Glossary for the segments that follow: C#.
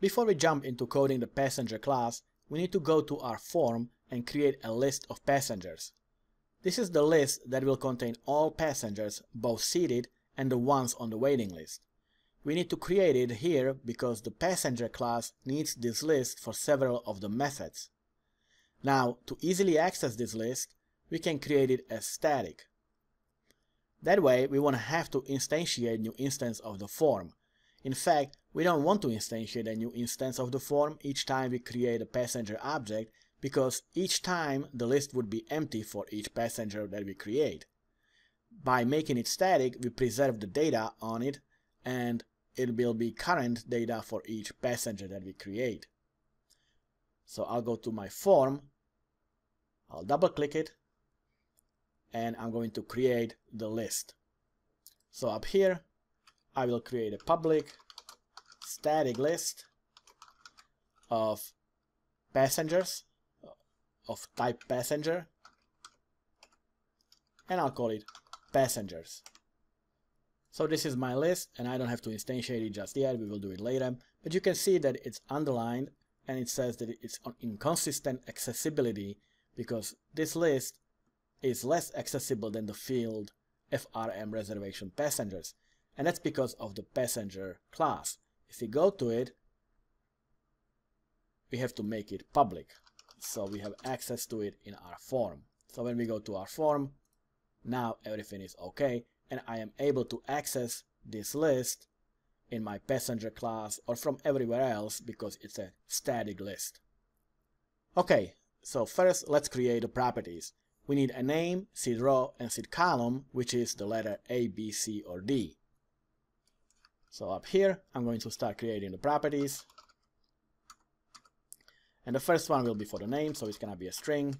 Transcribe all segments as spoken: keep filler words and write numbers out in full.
Before we jump into coding the passenger class, we need to go to our form and create a list of passengers. This is the list that will contain all passengers, both seated and the ones on the waiting list. We need to create it here because the passenger class needs this list for several of the methods. Now, to easily access this list, we can create it as static. That way, we won't have to instantiate new instance of the form. In fact, we don't want to instantiate a new instance of the form each time we create a passenger object, because each time the list would be empty for each passenger that we create. By making it static, we preserve the data on it, and it will be current data for each passenger that we create. So I'll go to my form, I'll double click it, and I'm going to create the list. So up here, I will create a public static list of passengers, of type passenger, and I'll call it passengers. So this is my list, and I don't have to instantiate it just yet, we will do it later, but you can see that it's underlined, and it says that it's on inconsistent accessibility because this list is less accessible than the field F R M reservation passengers, and that's because of the passenger class. If we go to it, we have to make it public, so we have access to it in our form. So when we go to our form, now everything is okay, and I am able to access this list in my passenger class or from everywhere else because it's a static list. Okay, so first let's create the properties. We need a name, seat row, and seat column, which is the letter A, B, C, or D. So up here, I'm going to start creating the properties. And the first one will be for the name, so it's gonna be a string,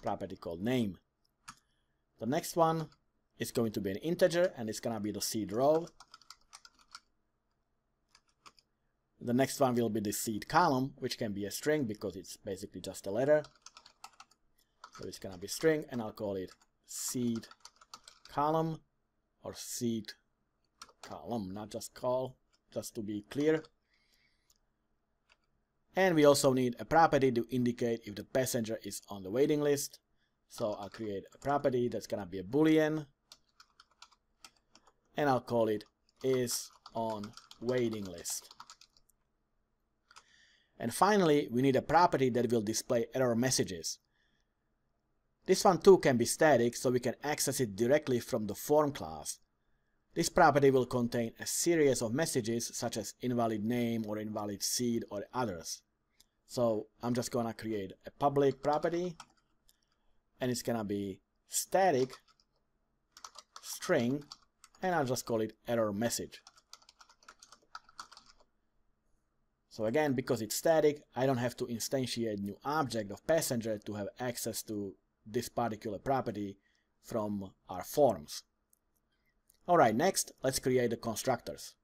property called name. The next one is going to be an integer, and it's gonna be the seat row. The next one will be the seat column, which can be a string because it's basically just a letter. So it's gonna be string, and I'll call it seat column or seat column, not just call, just to be clear. And we also need a property to indicate if the passenger is on the waiting list. So I'll create a property that's gonna be a boolean, and I'll call it is on waiting list. And finally, we need a property that will display error messages. This one too can be static, so we can access it directly from the form class. This property will contain a series of messages such as invalid name or invalid seat or others. So I'm just gonna create a public property, and it's gonna be static string, and I'll just call it error message. So again, because it's static, I don't have to instantiate new object of passenger to have access to this particular property from our forms. Alright, next let's create the constructors.